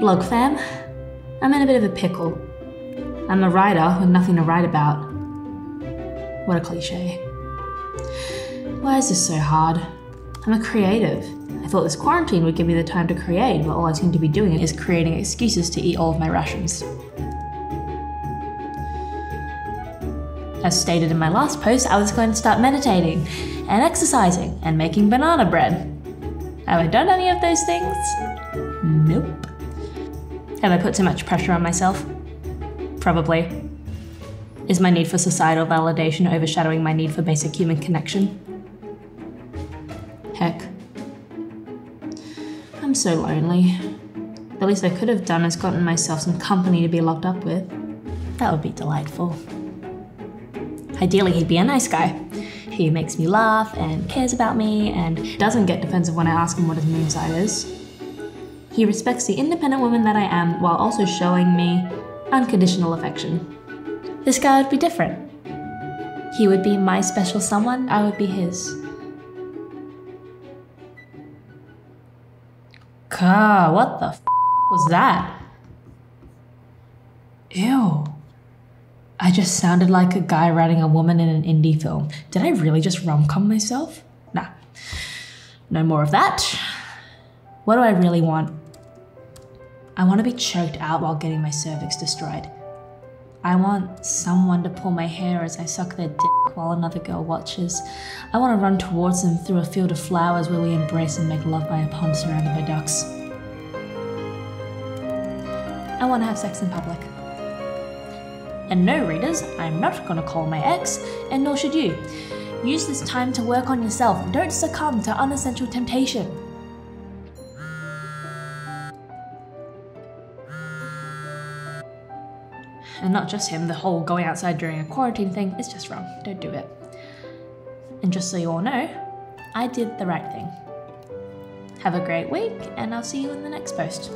blog fam. I'm in a bit of a pickle. I'm a writer with nothing to write about. What a cliche. Why is this so hard? I'm a creative. I thought this quarantine would give me the time to create, but all I seem to be doing is creating excuses to eat all of my rations. As stated in my last post, I was going to start meditating and exercising and making banana bread. Have I done any of those things? Nope. Have I put too much pressure on myself? Probably. Is my need for societal validation overshadowing my need for basic human connection? Heck. I'm so lonely. The least I could have done is gotten myself some company to be locked up with. That would be delightful. Ideally, he'd be a nice guy who makes me laugh and cares about me and doesn't get defensive when I ask him what his moonshot is. He respects the independent woman that I am while also showing me unconditional affection. This guy would be different. He would be my special someone, I would be his. God, what the f was that? Ew. I just sounded like a guy writing a woman in an indie film. Did I really just rom-com myself? Nah, no more of that. What do I really want? I want to be choked out while getting my cervix destroyed. I want someone to pull my hair as I suck their dick while another girl watches. I want to run towards them through a field of flowers where we embrace and make love by a pond surrounded by ducks. I want to have sex in public. And no, readers, I'm not gonna call my ex, and nor should you. Use this time to work on yourself. Don't succumb to unessential temptation. And not just him, the whole going outside during a quarantine thing is just wrong. Don't do it. And just so you all know, I did the right thing. Have a great week, and I'll see you in the next post.